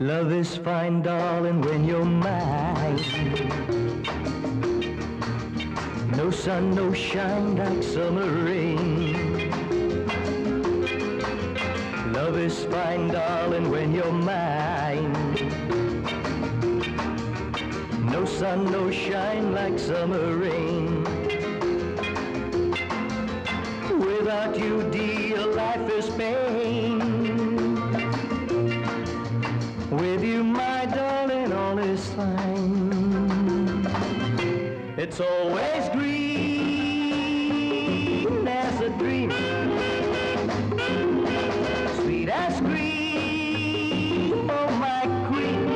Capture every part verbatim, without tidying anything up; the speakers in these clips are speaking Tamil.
Love is fine, darling, when you're mine. No sun, no shine like summer rain. Love is fine, darling, when you're mine. No sun, no shine like summer rain. Without you, dear, life is pain. With you, my darling, all is fine. It's always green as a dream, sweet as cream, oh my queen.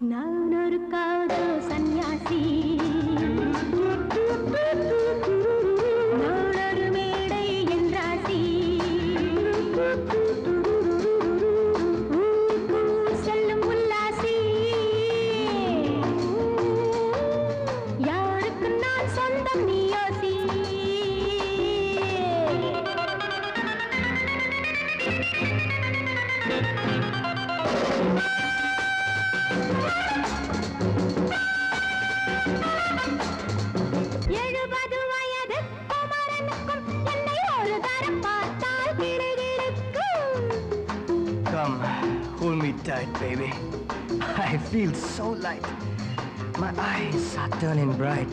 Nanar kado sannyasi. Come, hold me tight, baby. I feel so light. My eyes are turning bright.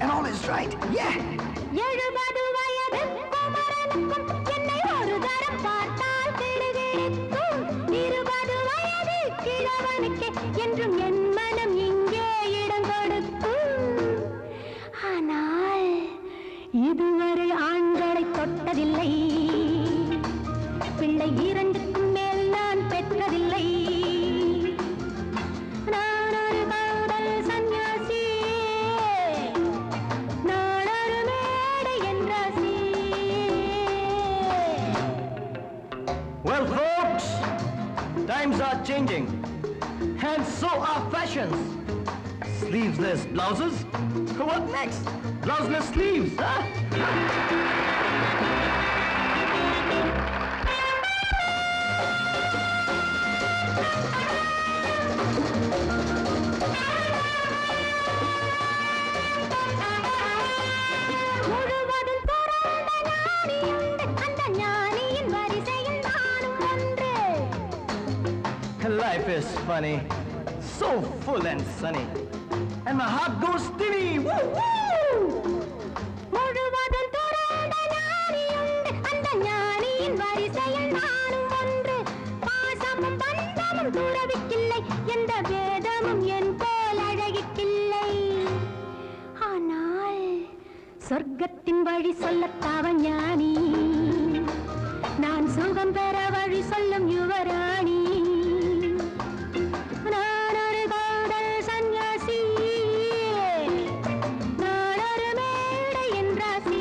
And all is right, yeah! இதுவரை ஆண்களை தொட்டதில்லை, பிள்ளை இரண்டுக்கு மேல் நான் பெற்றதில்லை. நான் ஒரு காதல் சன்னியாசி, நான் ஒரு மேடை என்றாசி. Well, folks, times are changing, and so are fashions. Sleeveless blouses? What next? Blouseless sleeves, huh? Life is funny, so full and sunny, and my heart goes steady. Woo, woo! சொர்க்கத்தின் வழி சொல்லத்தாவ ஞானி, நான் சுகம் பெற வழி சொல்லும் யுவராணி. நான் ஒரு காதல் சன்னியாசி, நான் ஒரு மேடை என்றாசி.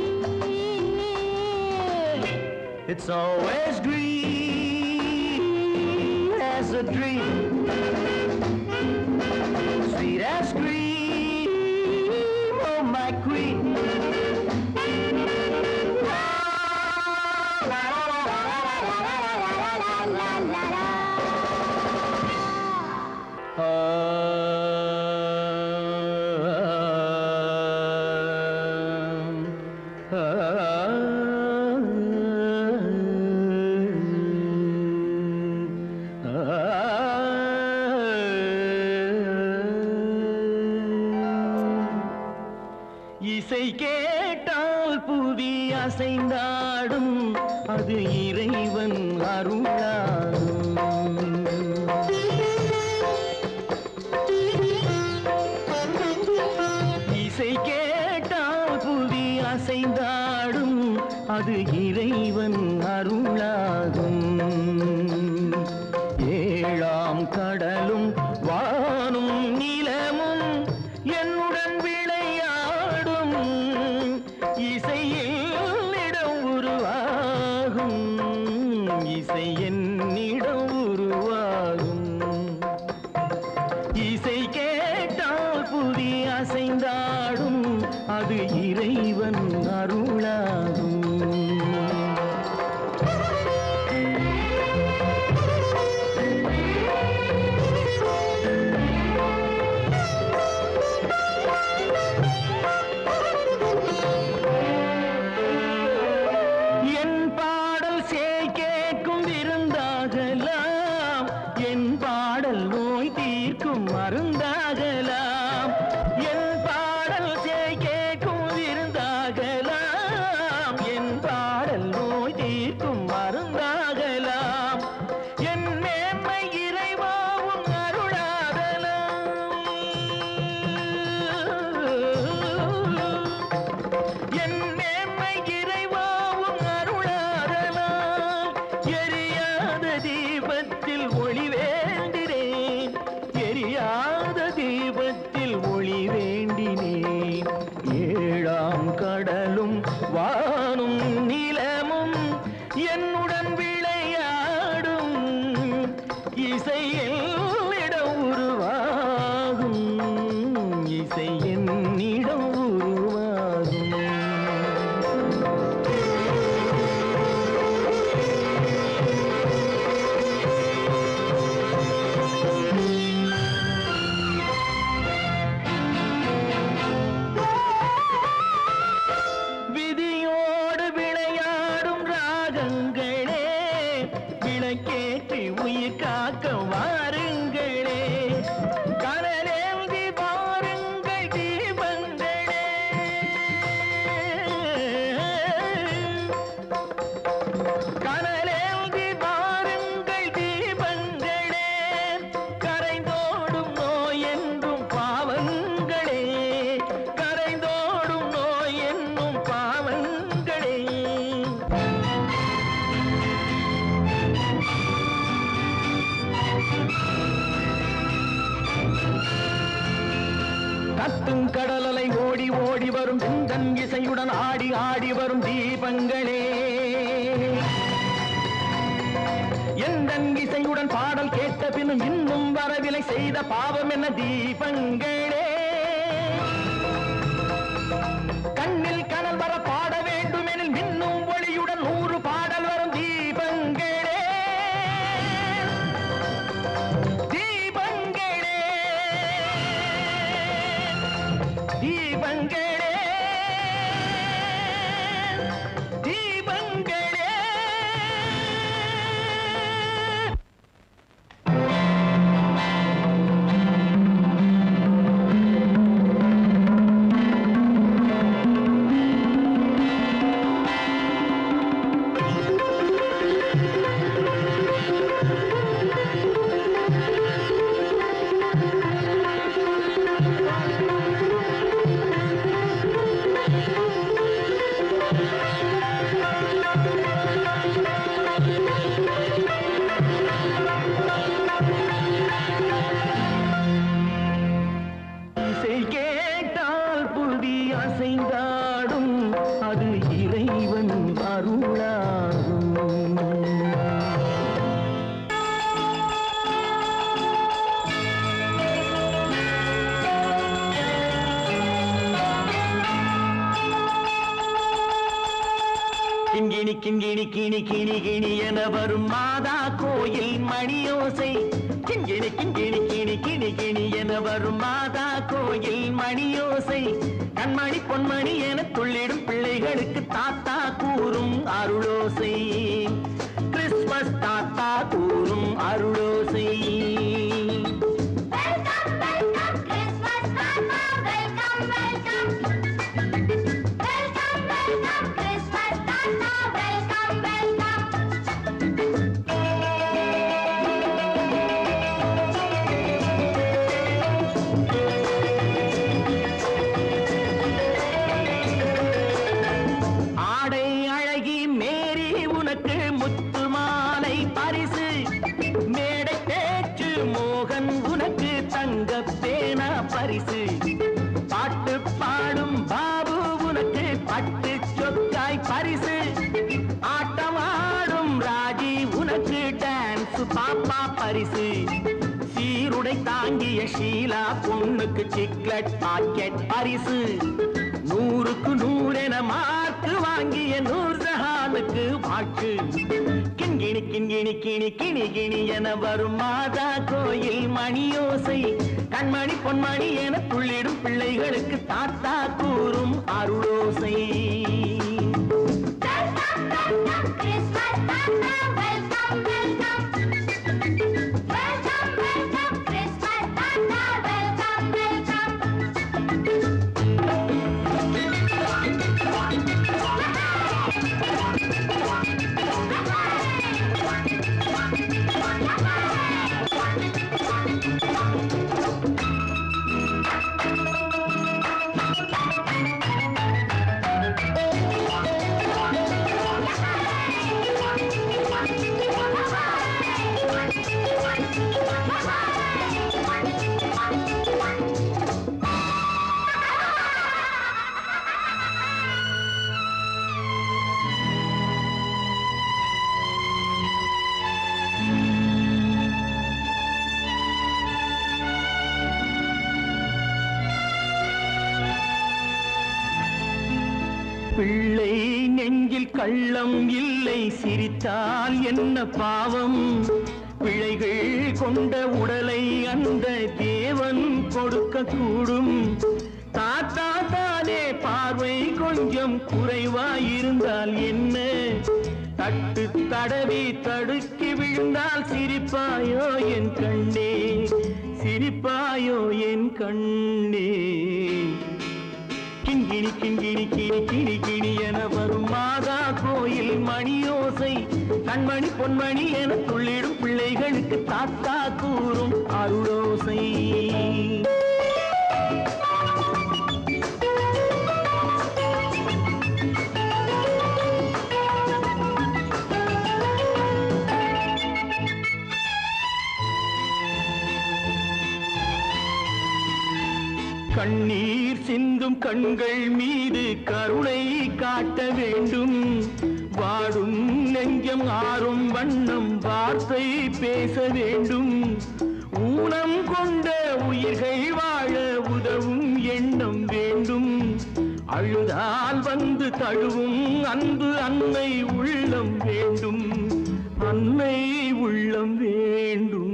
It's always green as a dream, sweet as cream, oh my queen. இசை கேட்டால் புவி அசைந்தாடும், அது இறைவன் அருளாலும். இசை கேட்டால் புவி அசைந்தாடும், அது இறைவன் அருளாகும். ஏழாம் கடலும் வானும் நிலமும் என்னுடன் விளையாடும், இசையில் இடம் உருவாகும், இசை என்னிடம் உருவாகும். இசை கேட்டால் புவி அசைந்தாடும், இறைவன் அருளாகும். கடலலை ஓடி ஓடி வரும் சிந்தன் இசையுடன் ஆடி ஆடி வரும் தீபங்களே, எந்தன் இசையுடன் பாடல் கேட்ட பின்னும் இன்னும் வரவில்லை செய்த பாவம் என்ன தீபங்களே. கண்ணில் கனல் வர பாட வேண்டும் எனில் மின்னும் ஒளியுடன் நூறு பாடல் வரும் தீபங்களே. தீபங்களே தீபங்களே. கிண்கிணி கிண்கிணி கிணி கிணி கிணி என வரும் மாதா கோயில் மணியோசை. கிண்கிணி கிண்கிணி கிணி கிணி கிணி என வரும் மாதா கோயில் மணியோசை. கண்மணி பொன்மணி என துள்ளிடும் பிள்ளைகளுக்கு தாத்தா கூறும் அருளோசை. கிறிஸ்மஸ் தாத்தா கூறும் அருளோசை. பாட்டு பாடும் பாபு உனக்கு பட்டு சொக்காய் பரிசு. ஆட்டமாடும் ராஜி உனக்கு டான்ஸ் பாப்பா பரிசு. சீருடை தாங்கிய ஷீலா பொண்ணுக்கு சிக்லட் பாக்கெட் பரிசு. நூறுக்கு நூறென மார்க்கு வாங்கிய நூர் ஜஹானுக்கு வாக்கு. கிண்கிணி கிண்கிணி கிணி கிணி கிணி என வரும் மாதா கோயில் மணியோசை, கண்மணி பொன்மணி என துள்ளிடும் பிள்ளைகளுக்கு தாத்தா கூறும் அருளோசை. பிள்ளை நெஞ்சில் கள்ளம் இல்லை, சிரித்தால் என்ன பாவம்? பிழைகள் கொண்ட உடலை அந்த தேவன் கொடுக்க கூடும். தாத்தா தானே பார்வை கொஞ்சம் குறைவாயிருந்தால் என்ன? தட்டு தடவி தடுக்கி விழுந்தால் சிரிப்பாயோ என் கண்ணே, சிரிப்பாயோ என் கண்ணே. கிணி கிணி கிணி கிணி கிணி என வரும் மாதா கோயில் மணியோசை, கண்மணி பொன்மணி என துள்ளிடும் பிள்ளைகளுக்கு தாத்தா கூறும் அருளோசை. கண்ணீர் சிந்தும் கண்கள் மீது கருணை காட்ட வேண்டும். வாடும் நெஞ்சம் ஆறும் வண்ணம் வார்த்தை பேச வேண்டும். ஊனம் கொண்ட உயிர்கள் வாழ உதவும் எண்ணம் வேண்டும். அழுதால் வந்து தழுவும் அன்பு அன்னை உள்ளம் வேண்டும், அன்னை உள்ளம் வேண்டும்.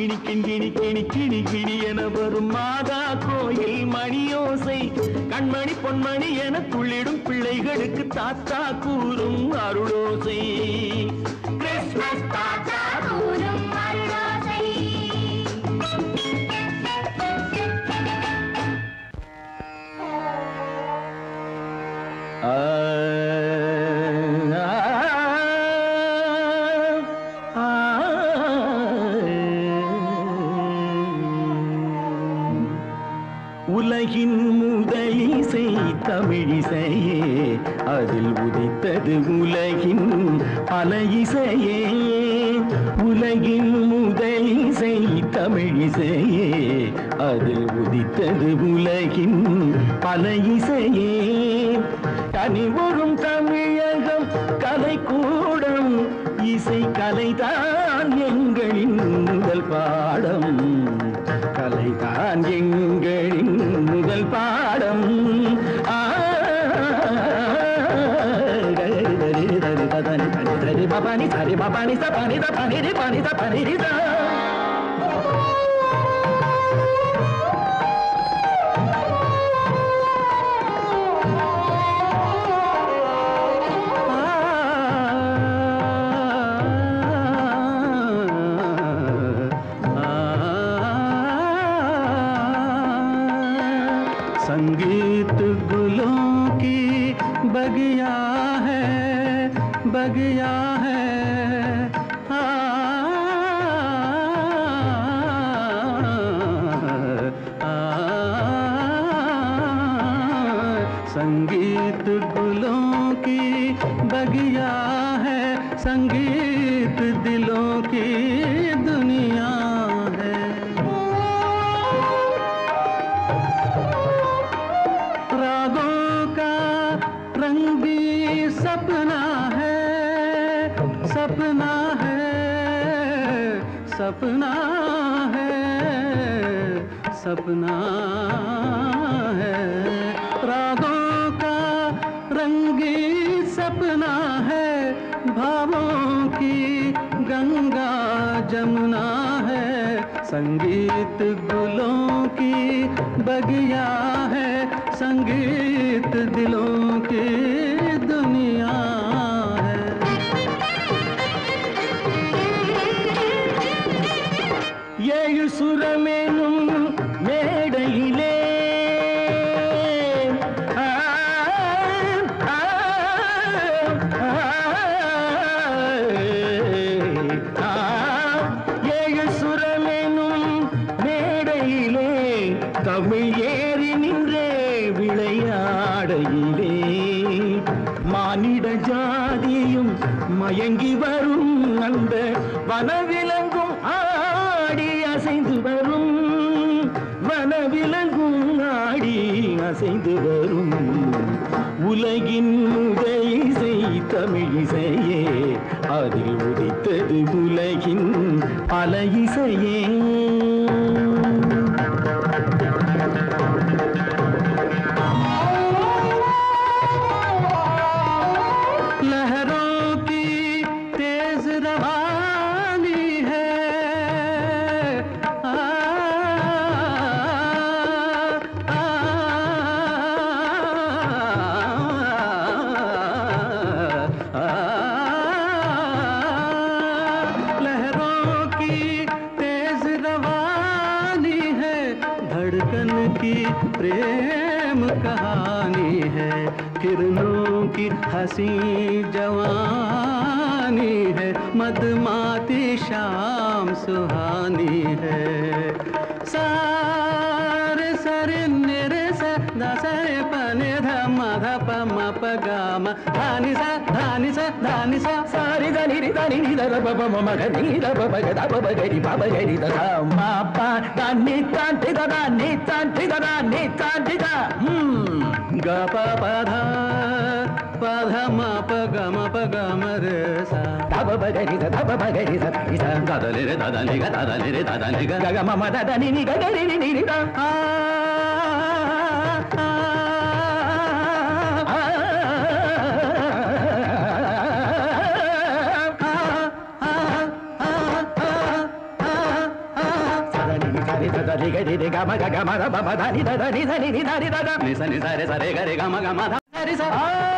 கிணி கிணி கிணி கிணி கிணி என வரும் மாதா கோயில் மணியோசை, கண்மணி பொன்மணி என துள்ளிடும் பிள்ளைகளுக்கு தாத்தா கூறும் அருளோசை. கிறிஸ்மஸ் தாத்தா கூறும் அருளோசை. உலகின் முதலிசை தமிழிசையே, அதில் உதித்தது உலகின் அலையிசையே. உலகின் முதலிசை தமிழிசையே, அதில் உதித்தது உலகின் அலையிசையே. தனிவரும் தமிழகம் கலைக்கூடம், இசை கலைதான் எங்களின் முதல் பாடம், கலைதான் எங்களின் முதல் பாடம். ஆரி பபானி சரி பபானி சபானி தபானி பானி தபானி ரிதா. संगीत गुलों की बगिया है, बगिया है. आ, आ, आ, संगीत गुलों की बगिया है, संगीत दिलों की दुनिया है. सपना है, सपना है, सपना है, सपना है, रागों का रंगीन सपना है, भावों की गंगा जमुना है, संगीत गुलों की बगिया है, संगीत दिलों की மயங்கி வரும் அந்த வனவிலங்கும் ஆடி அசைந்து வரும், வனவிலங்கும் ஆடி அசைந்து வரும், உலகின் முதல் இசை தமிழ் இசையே, அதில் உதித்தது உலகின் பல இசையே. प्रेम कहानी है, किरणों की हंसी जवानी है, मधुमाती शाम सुहानी है, सारे सरे निरे सा दसरे पने धम धप मप गाम धानी सा धानी सा धानी सा सारे धनी रे धनी रे धर बब मम गनी रे बब ग द बब ग री बब ग री द सा मा पा दानी तांती दा दानी तांती दा दानी तांती दा हम ग प प धा प ध म प ग म प ग म रे सा ध ब ब ग री ध ब ब ग री सा इ सा द द ले रे द द ले ग द द ले रे द द ले ग ग म म द द नि नि ग ग री री री री दा gama gama da ba ba da ni da da ni da ni da ni da da ni sa ni sa re sa re ga re gama gama da re sa.